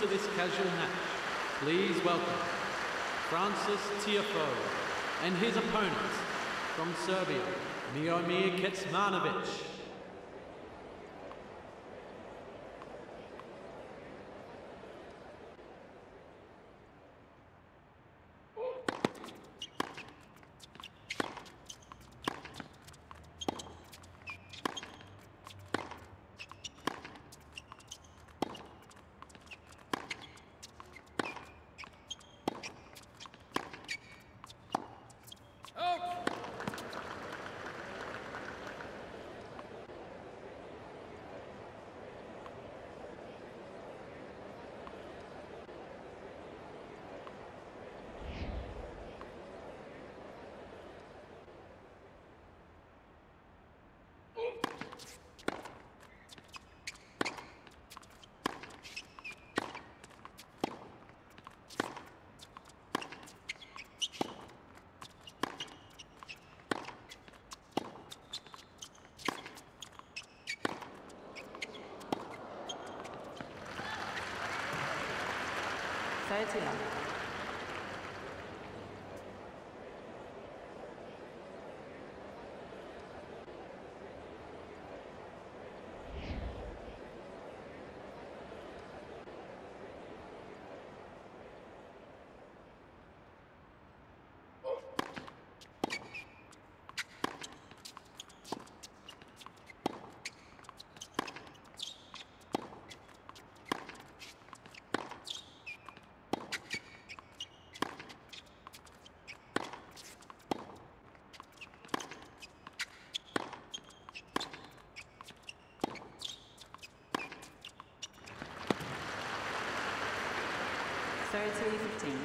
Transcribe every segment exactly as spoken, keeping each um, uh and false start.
to this casual match, please welcome Francis Tiafoe and his opponent from Serbia, Miomir Kecmanovic. Thank you. thirty fifteen.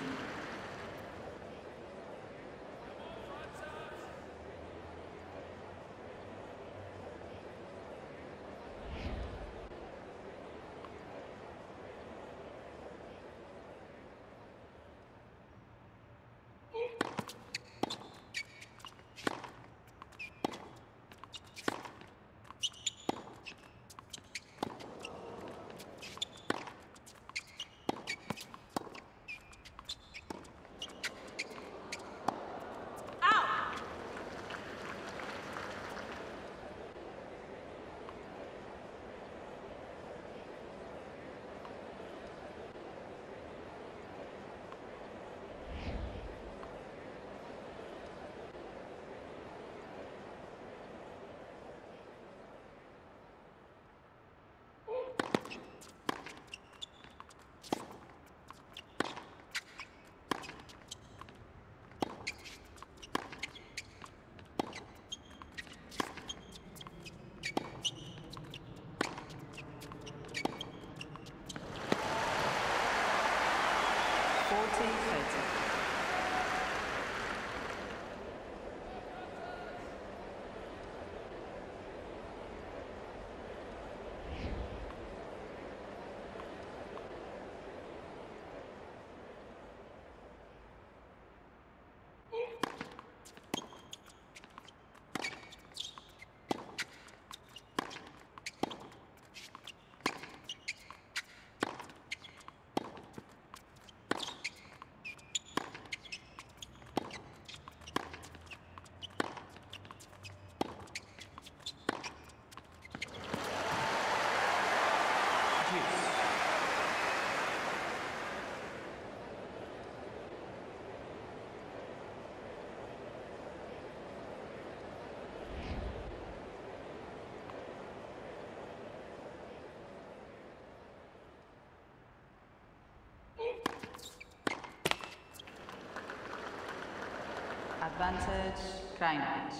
Advantage, Krajinovic.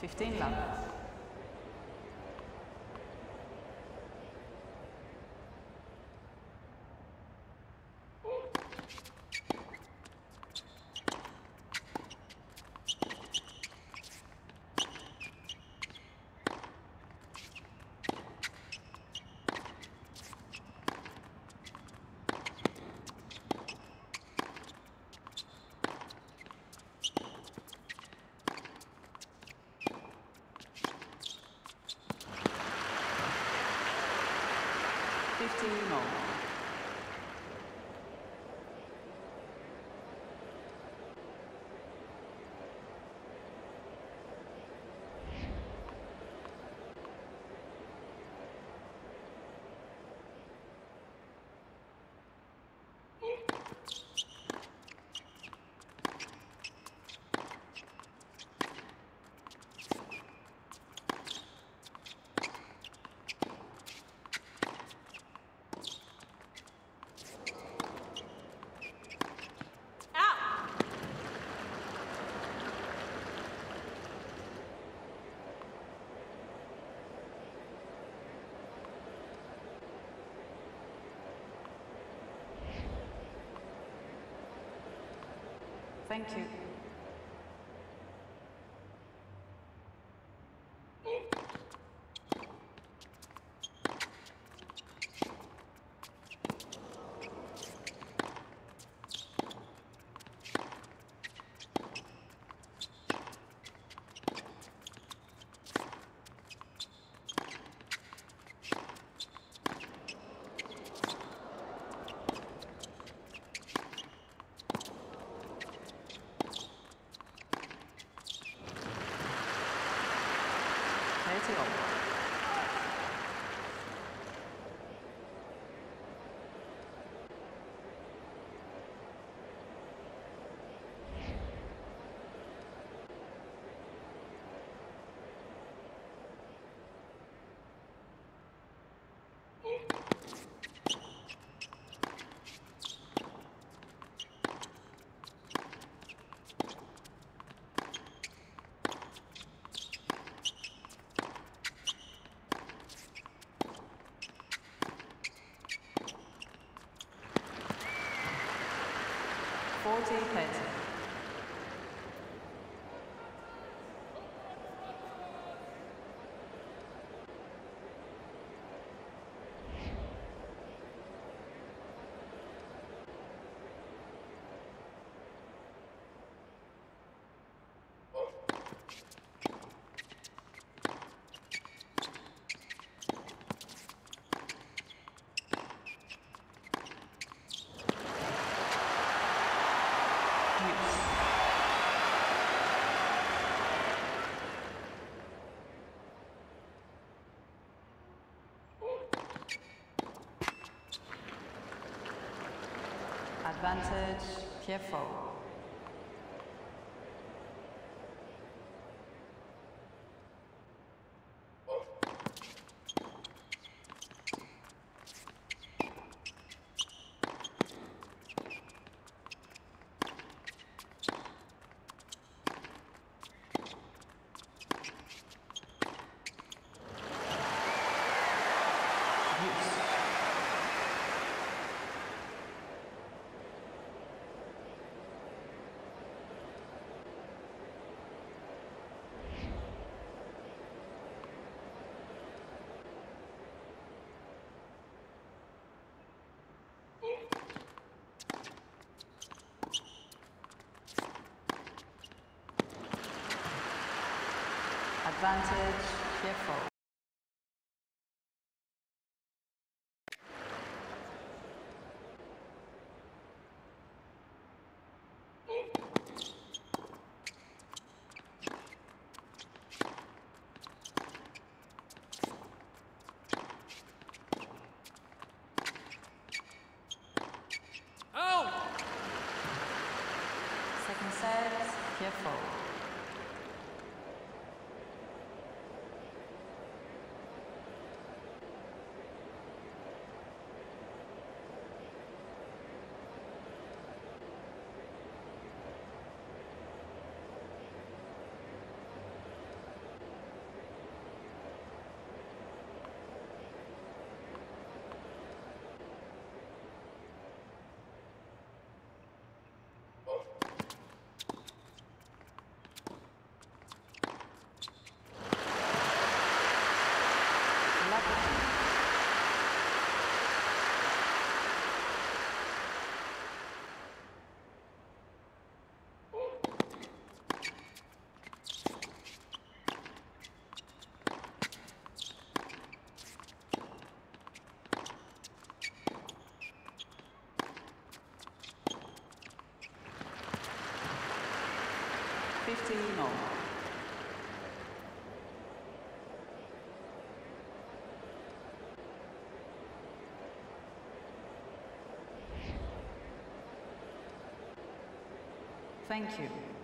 fifteen love. Thank you. Fourteen pence. Advantage, Tiafoe. Advantage, Tiafoe. sixteen all. Thank you.